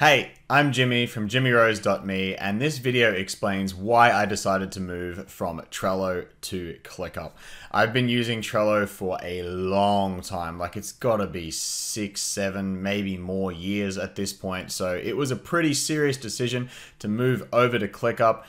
Hey, I'm Jimmy from JimmyRose.me, and this video explains why I decided to move from Trello to ClickUp. I've been using Trello for a long time, like it's gotta be 6, 7, maybe more years at this point. So it was a pretty serious decision to move over to ClickUp.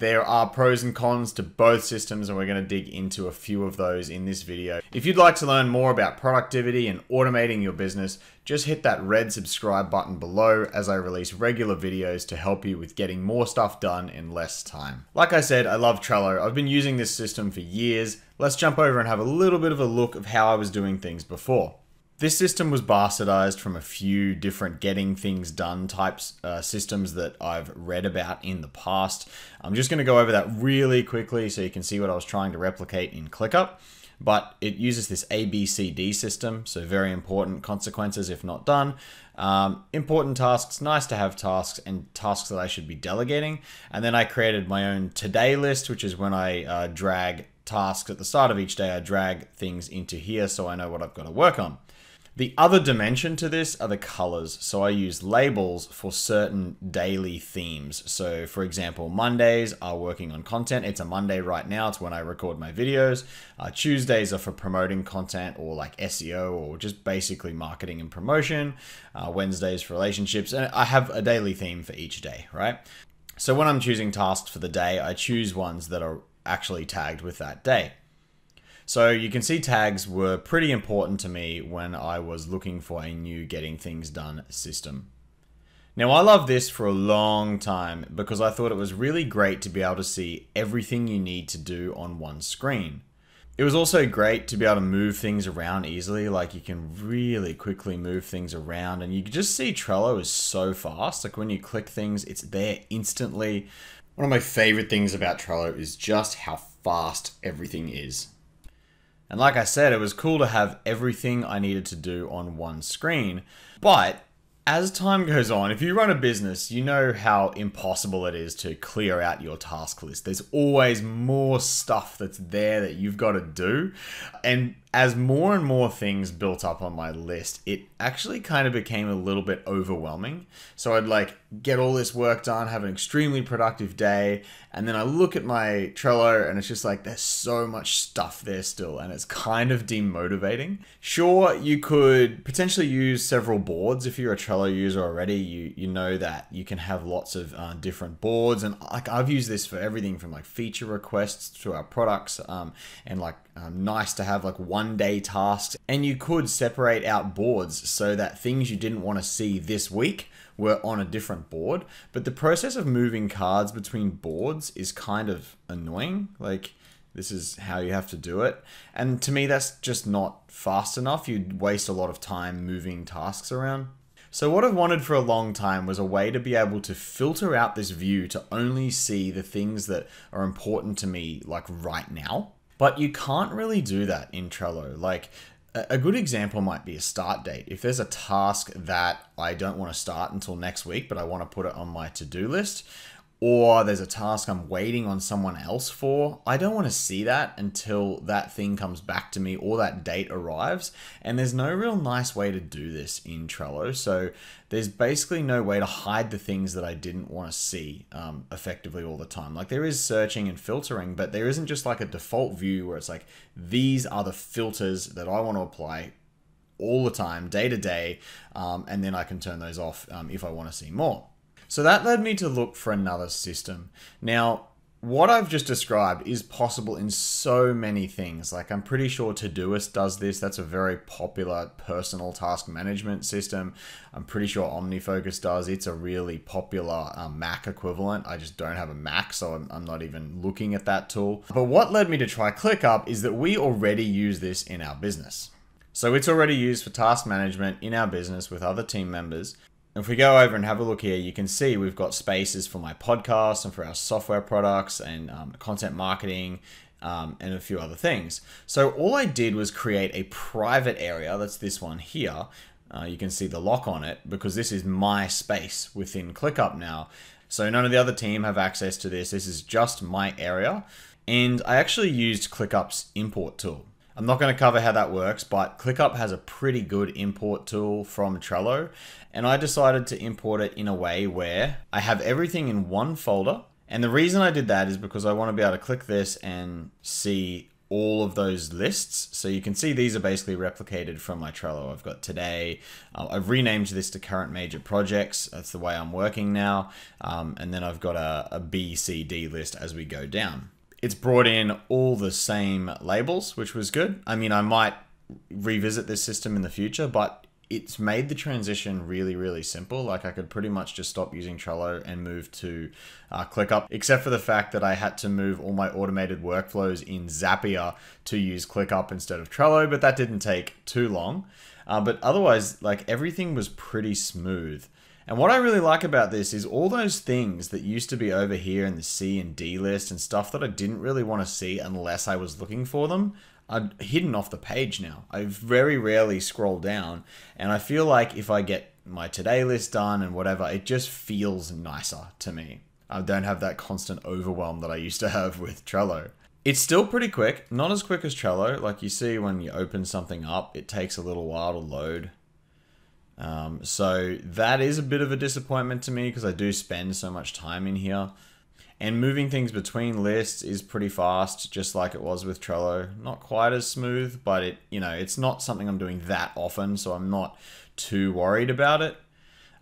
There are pros and cons to both systems, and we're going to dig into a few of those in this video. If you'd like to learn more about productivity and automating your business, just hit that red subscribe button below as I release regular videos to help you with getting more stuff done in less time. Like I said, I love Trello. I've been using this system for years. Let's jump over and have a little bit of a look of how I was doing things before. This system was bastardized from a few different getting things done types systems that I've read about in the past. I'm just going to go over that really quickly so you can see what I was trying to replicate in ClickUp. But it uses this ABCD system, so very important: consequences if not done, important tasks, nice to have tasks, and tasks that I should be delegating. And then I created my own today list, which is when I drag tasks at the start of each day. I drag things into here so I know what I've got to work on. The other dimension to this are the colors. So I use labels for certain daily themes. So for example, Mondays are working on content. It's a Monday right now. It's when I record my videos. Tuesdays are for promoting content or like SEO or just basically marketing and promotion. Wednesdays for relationships. And I have a daily theme for each day, right? So when I'm choosing tasks for the day, I choose ones that are actually tagged with that day. So you can see tags were pretty important to me when I was looking for a new getting things done system. Now, I loved this for a long time because I thought it was really great to be able to see everything you need to do on one screen. It was also great to be able to move things around easily. Like, you can really quickly move things around, and you can just see Trello is so fast. Like, when you click things, it's there instantly. One of my favorite things about Trello is just how fast everything is. And like I said, it was cool to have everything I needed to do on one screen. But as time goes on, if you run a business, you know how impossible it is to clear out your task list. There's always more stuff that's there that you've got to do. And as more and more things built up on my list, it actually kind of became a little bit overwhelming. So I'd like get all this work done, have an extremely productive day, and then I look at my Trello and it's just like, there's so much stuff there still, and it's kind of demotivating. Sure, you could potentially use several boards. If you're a Trello user already, you know that you can have lots of different boards. And like, I've used this for everything from like feature requests to our products, and like nice to have like one-day tasks. And you could separate out boards so that things you didn't want to see this week were on a different board. But the process of moving cards between boards is kind of annoying. Like, this is how you have to do it. And to me, that's just not fast enough. You'd waste a lot of time moving tasks around. So what I've wanted for a long time was a way to be able to filter out this view to only see the things that are important to me, like right now. But you can't really do that in Trello. Like, a good example might be a start date. If there's a task that I don't want to start until next week, but I want to put it on my to-do list, or there's a task I'm waiting on someone else for, I don't want to see that until that thing comes back to me or that date arrives. And there's no real nice way to do this in Trello. So there's basically no way to hide the things that I didn't want to see effectively all the time. Like, there is searching and filtering, but there isn't just like a default view where it's like, these are the filters that I want to apply all the time, day to day. And then I can turn those off if I want to see more. So that led me to look for another system. Now, what I've just described is possible in so many things. Like, I'm pretty sure Todoist does this. That's a very popular personal task management system. I'm pretty sure OmniFocus does. It's a really popular Mac equivalent. I just don't have a Mac, so I'm not even looking at that tool. But what led me to try ClickUp is that we already use this in our business. So it's already used for task management in our business with other team members. If we go over and have a look here, you can see we've got spaces for my podcast and for our software products and content marketing and a few other things. So all I did was create a private area. That's this one here. You can see the lock on it because this is my space within ClickUp now. So none of the other team have access to this. This is just my area. And I actually used ClickUp's import tool. I'm not going to cover how that works, but ClickUp has a pretty good import tool from Trello, and I decided to import it in a way where I have everything in one folder. And the reason I did that is because I want to be able to click this and see all of those lists. So you can see these are basically replicated from my Trello. I've got today, I've renamed this to current major projects. That's the way I'm working now. And then I've got a B, C, D list as we go down. It's brought in all the same labels, which was good. I mean, I might revisit this system in the future, but it's made the transition really, really simple. Like I could pretty much just stop using Trello and move to ClickUp, except for the fact that I had to move all my automated workflows in Zapier to use ClickUp instead of Trello, but that didn't take too long. But otherwise, like everything was pretty smooth. And what I really like about this is all those things that used to be over here in the C and D list and stuff that I didn't really want to see unless I was looking for them, are hidden off the page now. I very rarely scroll down, and I feel like if I get my today list done and whatever, it just feels nicer to me. I don't have that constant overwhelm that I used to have with Trello. It's still pretty quick, not as quick as Trello. Like you see when you open something up, it takes a little while to load. So that is a bit of a disappointment to me because I do spend so much time in here. And moving things between lists is pretty fast, just like it was with Trello. Not quite as smooth, but it, you know, it's not something I'm doing that often, so I'm not too worried about it.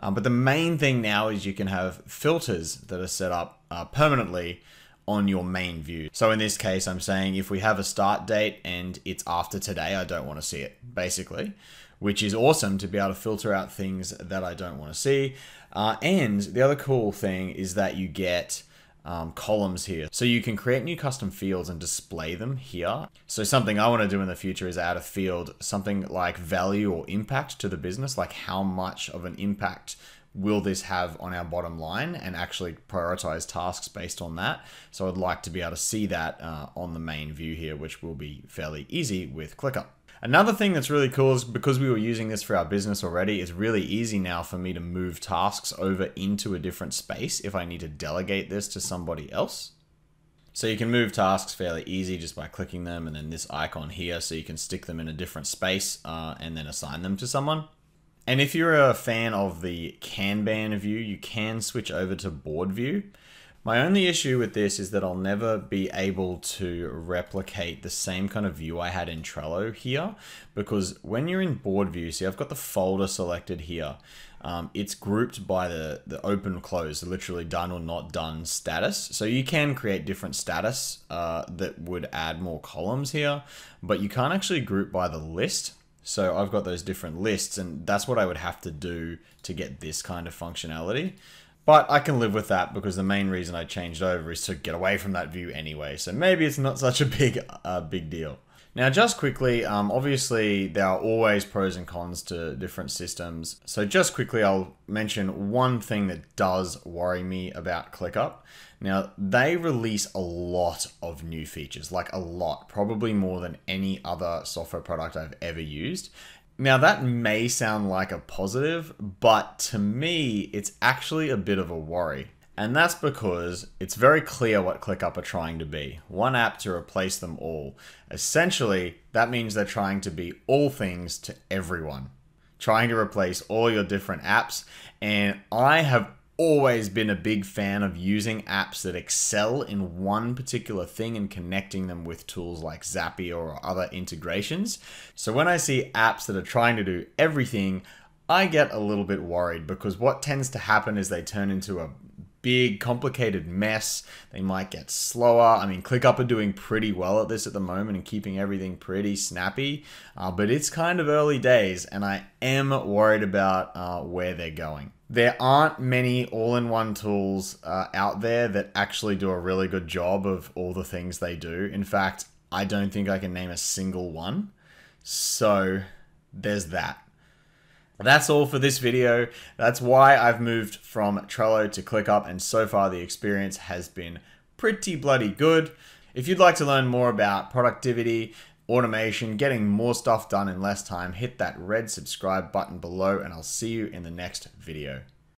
But the main thing now is you can have filters that are set up permanently on your main view. So in this case, I'm saying if we have a start date and it's after today, I don't want to see it, basically, which is awesome to be able to filter out things that I don't want to see. And the other cool thing is that you get columns here. So you can create new custom fields and display them here. So something I want to do in the future is add a field, something like value or impact to the business, like how much of an impact will this have on our bottom line, and actually prioritize tasks based on that. So I'd like to be able to see that on the main view here, which will be fairly easy with ClickUp. Another thing that's really cool is because we were using this for our business already, it's really easy now for me to move tasks over into a different space if I need to delegate this to somebody else. So you can move tasks fairly easy just by clicking them, and then this icon here, so you can stick them in a different space and then assign them to someone. And if you're a fan of the Kanban view, you can switch over to board view. My only issue with this is that I'll never be able to replicate the same kind of view I had in Trello here, because when you're in board view, see I've got the folder selected here. It's grouped by the open, close, literally done or not done status. So you can create different status that would add more columns here, but you can't actually group by the list. So I've got those different lists, and that's what I would have to do to get this kind of functionality. But I can live with that because the main reason I changed over is to get away from that view anyway. So maybe it's not such a big deal. Now, just quickly, obviously there are always pros and cons to different systems. So just quickly, I'll mention one thing that does worry me about ClickUp. Now, they release a lot of new features, like a lot, probably more than any other software product I've ever used. Now that may sound like a positive, but to me, it's actually a bit of a worry. And that's because it's very clear what ClickUp are trying to be. One app to replace them all. Essentially, that means they're trying to be all things to everyone. Trying to replace all your different apps. And I have always been a big fan of using apps that excel in one particular thing and connecting them with tools like Zapier or other integrations. So when I see apps that are trying to do everything, I get a little bit worried, because what tends to happen is they turn into a big complicated mess. They might get slower. I mean, ClickUp are doing pretty well at this at the moment and keeping everything pretty snappy, but it's kind of early days, and I am worried about where they're going. There aren't many all-in-one tools out there that actually do a really good job of all the things they do. In fact, I don't think I can name a single one. So there's that. That's all for this video. That's why I've moved from Trello to ClickUp, and so far the experience has been pretty bloody good. If you'd like to learn more about productivity, automation, getting more stuff done in less time, hit that red subscribe button below, and I'll see you in the next video.